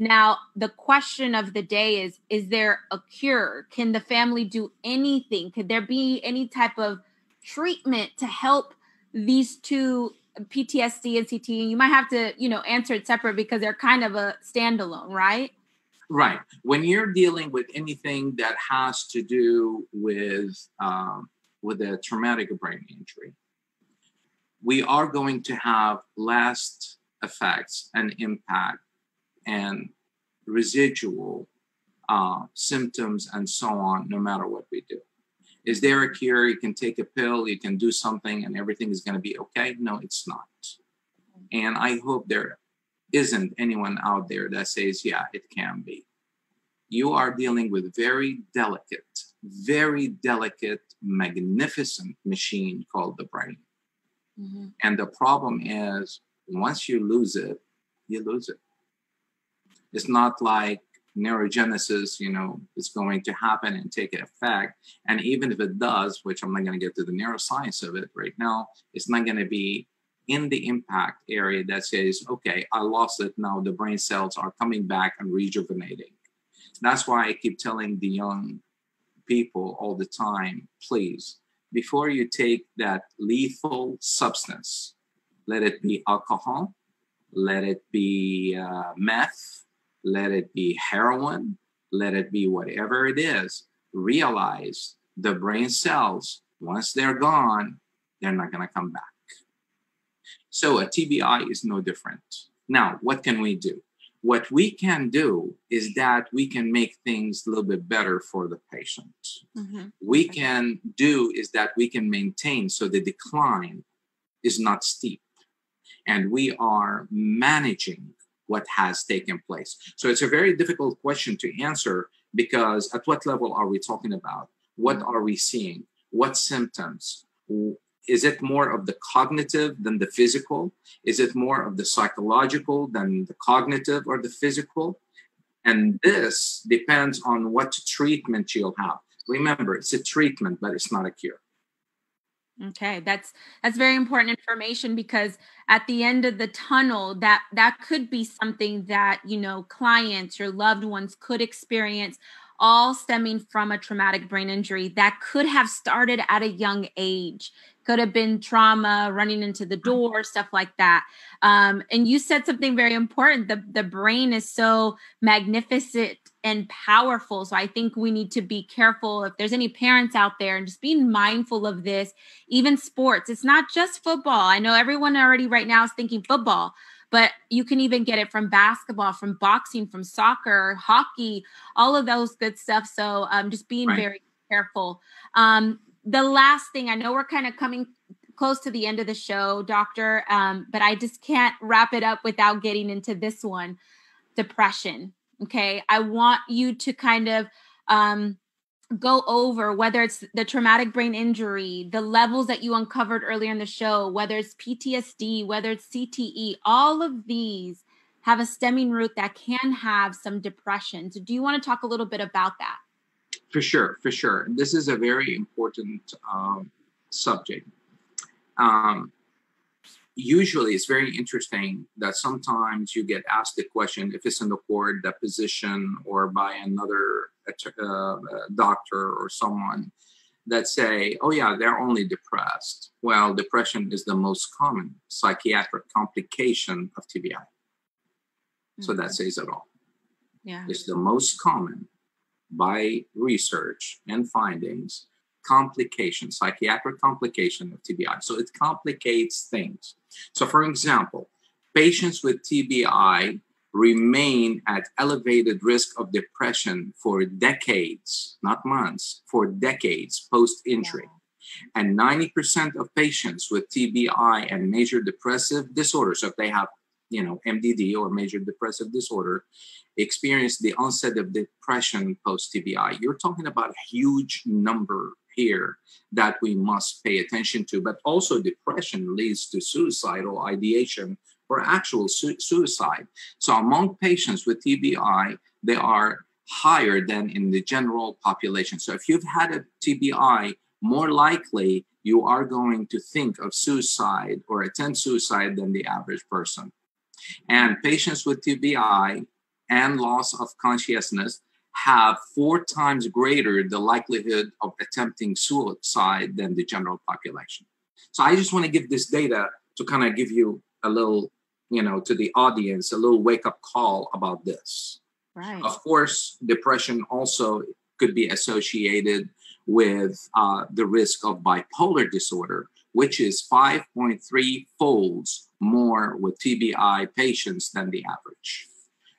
Now, the question of the day is, is there a cure? Can the family do anything? Could there be any type of treatment to help these two, P T S D and C T E? You might have to, you know, answer it separate because they're kind of a standalone, right? Right. When you're dealing with anything that has to do with, um, with a traumatic brain injury, we are going to have last effects and impact and residual uh, symptoms and so on, no matter what we do. Is there a cure? You can take a pill, you can do something, and everything is going to be okay? No, it's not. And I hope there isn't anyone out there that says, yeah, it can be. You are dealing with very delicate, very delicate, magnificent machine called the brain. Mm-hmm. And the problem is, once you lose it, you lose it. It's not like neurogenesis, you know, is going to happen and take effect. And even if it does, which I'm not going to get to the neuroscience of it right now, it's not going to be in the impact area that says, okay, I lost it. Now the brain cells are coming back and rejuvenating. That's why I keep telling the young people all the time, please, before you take that lethal substance, let it be alcohol, let it be uh, meth, let it be heroin, let it be whatever it is, realize the brain cells, once they're gone, they're not going to come back. So a T B I is no different. Now, what can we do? What we can do is that we can make things a little bit better for the patient. Mm-hmm. We can do is that we can maintain so the decline is not steep. And we are managing what has taken place. So it's a very difficult question to answer because at what level are we talking about? What are we seeing? What symptoms? Is it more of the cognitive than the physical? Is it more of the psychological than the cognitive or the physical? And this depends on what treatment you'll have. Remember, it's a treatment, but it's not a cure. Okay, that's that's very important information because at the end of the tunnel, that that could be something that, you know, clients or loved ones could experience, all stemming from a traumatic brain injury that could have started at a young age. Could have been trauma, running into the door, stuff like that. Um, and you said something very important. The, the brain is so magnificent and powerful. So I think we need to be careful if there's any parents out there and just being mindful of this, even sports. It's not just football. I know everyone already right now is thinking football, but you can even get it from basketball, from boxing, from soccer, hockey, all of those good stuff. So um, just being right. very careful. Um, The last thing, I know we're kind of coming close to the end of the show, doctor, um, but I just can't wrap it up without getting into this one, depression, okay? I want you to kind of um, go over whether it's the traumatic brain injury, the levels that you uncovered earlier in the show, whether it's P T S D, whether it's C T E, all of these have a stemming root that can have some depression. So do you want to talk a little bit about that? For sure, for sure. And this is a very important um, subject. Um, usually, it's very interesting that sometimes you get asked the question if it's in the court, the position, or by another uh, doctor or someone that say, oh, yeah, they're only depressed. Well, depression is the most common psychiatric complication of T B I. Mm-hmm. So that says it all. Yeah, it's the most common, by research and findings, complication, psychiatric complication of T B I. So it complicates things. So for example, patients with T B I remain at elevated risk of depression for decades, not months, for decades post-injury. Yeah. And ninety percent of patients with T B I and major depressive disorder, so if they have, you know, M D D or major depressive disorder, experience the onset of depression post-T B I. You're talking about a huge number here that we must pay attention to, but also depression leads to suicidal ideation or actual su- suicide. So among patients with T B I, they are higher than in the general population. So if you've had a T B I, more likely you are going to think of suicide or attempt suicide than the average person. And patients with T B I and loss of consciousness have four times greater the likelihood of attempting suicide than the general population. So I just want to give this data to kind of give you a little, you know, to the audience, a little wake-up call about this. Right. Of course, depression also could be associated with uh, the risk of bipolar disorder, which is five point three folds more with T B I patients than the average.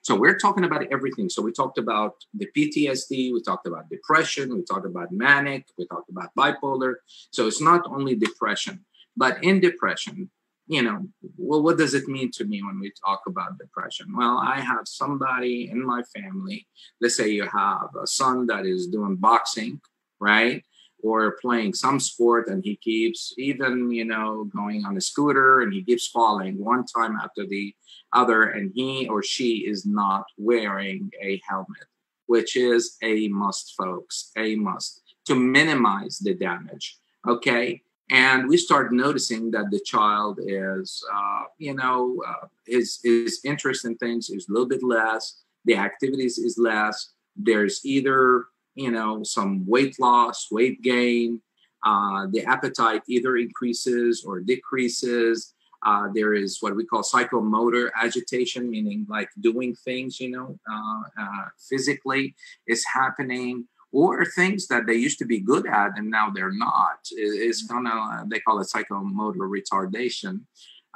So we're talking about everything. So we talked about the P T S D, we talked about depression, we talked about manic, we talked about bipolar. So it's not only depression, but in depression, you know, well, what does it mean to me when we talk about depression? Well, I have somebody in my family, let's say you have a son that is doing boxing, right? Or playing some sport, and he keeps even, you know, going on a scooter, and he keeps falling one time after the other, and he or she is not wearing a helmet, which is a must, folks, a must to minimize the damage, okay? And we start noticing that the child is, uh, you know, uh, his, his interest in things is a little bit less, the activities is less, there's either, you know, some weight loss, weight gain, uh, the appetite either increases or decreases. Uh, there is what we call psychomotor agitation, meaning like doing things, you know, uh, uh, physically is happening, or things that they used to be good at and now they're not. It's gonna, they call it psychomotor retardation,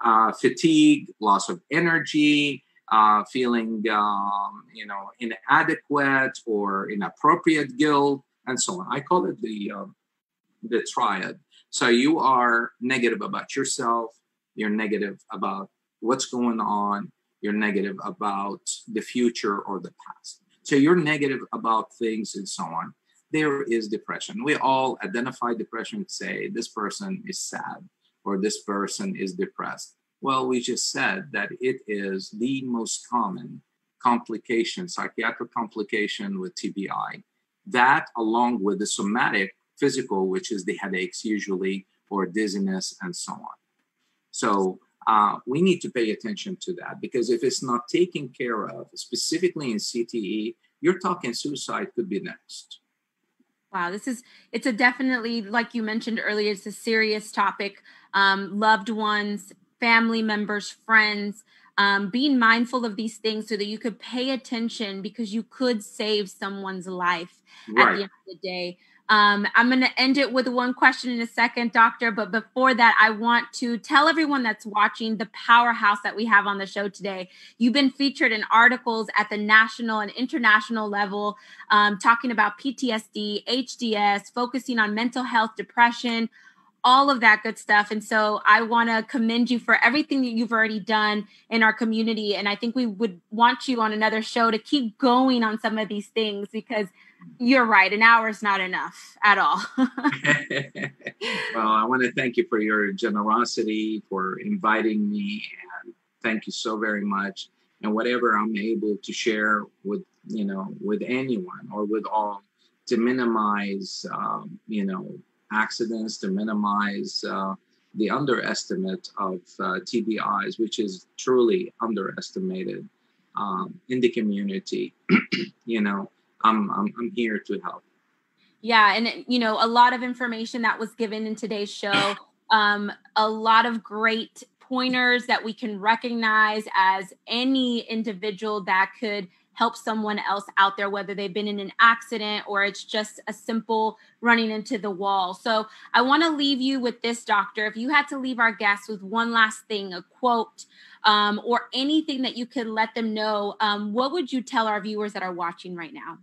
uh, fatigue, loss of energy, Uh, feeling, um, you know, inadequate or inappropriate guilt, and so on. I call it the uh, the triad. So you are negative about yourself. You're negative about what's going on. You're negative about the future or the past. So you're negative about things and so on. There is depression. We all identify depression and say, this person is sad or this person is depressed. Well, we just said that it is the most common complication, psychiatric complication with T B I. That, along with the somatic physical, which is the headaches usually, or dizziness, and so on. So uh, we need to pay attention to that, because if it's not taken care of, specifically in C T E, you're talking suicide could be next. Wow, this is, it's a definitely, like you mentioned earlier, it's a serious topic. Um, loved ones, family members, friends, um, being mindful of these things so that you could pay attention, because you could save someone's life right at the end of the day. Um, I'm going to end it with one question in a second, Doctor. But before that, I want to tell everyone that's watching the powerhouse that we have on the show today. You've been featured in articles at the national and international level, um, talking about P T S D, H D S, focusing on mental health, depression, all of that good stuff. And so I want to commend you for everything that you've already done in our community. And I think we would want you on another show to keep going on some of these things, because you're right, an hour is not enough at all. Well, I want to thank you for your generosity, for inviting me. And thank you so very much. And whatever I'm able to share with, you know, with anyone or with all, to minimize, um, you know, accidents, to minimize uh, the underestimate of uh, T B Is, which is truly underestimated um, in the community. you know, I'm, I'm, I'm here to help. Yeah. And, you know, a lot of information that was given in today's show, um, a lot of great pointers that we can recognize as any individual that could help someone else out there, whether they've been in an accident or it's just a simple running into the wall. So I want to leave you with this, doctor. If you had to leave our guests with one last thing, a quote, um, or anything that you could let them know, um, what would you tell our viewers that are watching right now?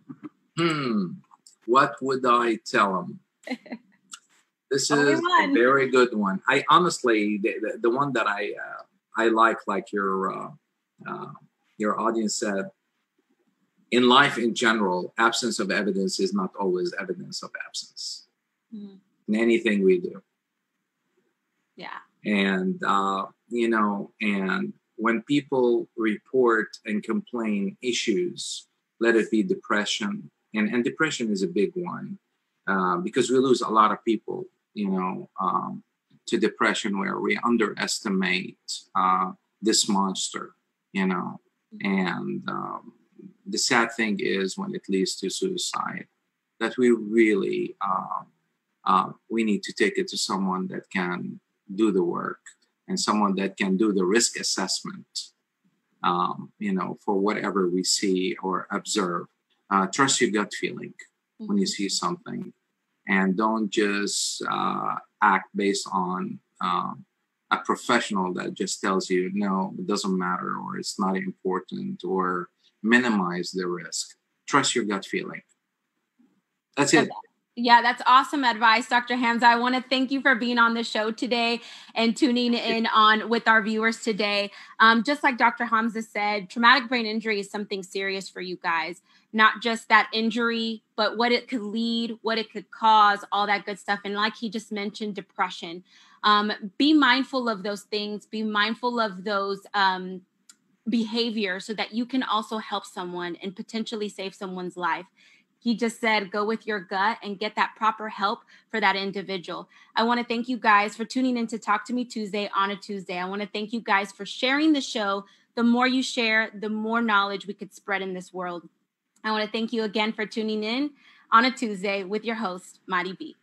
Hmm. What would I tell them? This is a very good one. I honestly, the, the, the one that I uh, I like, like your uh, uh, your audience said, in life in general, absence of evidence is not always evidence of absence mm. in anything we do. Yeah. And, uh, you know, and when people report and complain issues, let it be depression. And, and depression is a big one uh, because we lose a lot of people, you know, um, to depression, where we underestimate uh, this monster, you know, and um, the sad thing is when it leads to suicide, that we really, uh, uh, we need to take it to someone that can do the work and someone that can do the risk assessment, um, you know, for whatever we see or observe. Uh, trust your gut feeling mm-hmm. when you see something, and don't just uh, act based on uh, a professional that just tells you, no, it doesn't matter, or it's not important, or minimize the risk. Trust your gut feeling. That's it. Yeah, that's awesome advice, Doctor Hamza. I want to thank you for being on the show today and tuning in on with our viewers today. Um, just like Doctor Hamza said, traumatic brain injury is something serious for you guys. Not just that injury, but what it could lead, what it could cause, all that good stuff. And like he just mentioned, depression. Um, be mindful of those things. Be mindful of those um, behaviors so that you can also help someone and potentially save someone's life. He just said, go with your gut and get that proper help for that individual. I want to thank you guys for tuning in to Talk to Me Tuesday on a Tuesday. I want to thank you guys for sharing the show. The more you share, the more knowledge we could spread in this world. I want to thank you again for tuning in on a Tuesday with your host, Mari B.